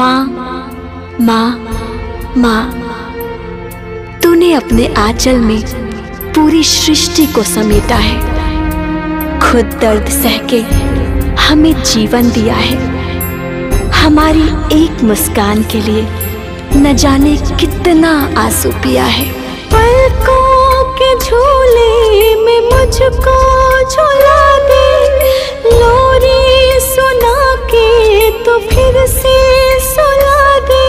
माँ माँ माँ, तूने अपने आंचल में पूरी सृष्टि को समेटा है। खुद दर्द सह के हमें जीवन दिया है। हमारी एक मुस्कान के लिए न जाने कितना आंसू पिया है। पलकों के झूले में मुझको झुला दे, लोरी सुना के तो फिर से सुला दे।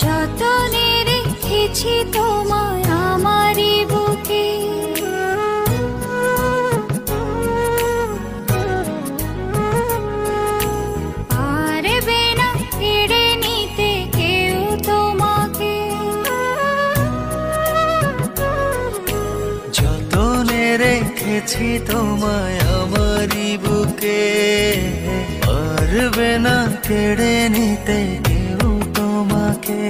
যতনে রেখেছি তোমায় আমারই বুকে, আর বিনা কেড়ে নিতে কেউ তোমাকে। যতনে রেখেছি তোমায় আমারই বুকে, আর বিনা কেড়ে নিতে কেউ তোমাকে।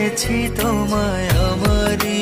রেখেছি তোমায় আমারই।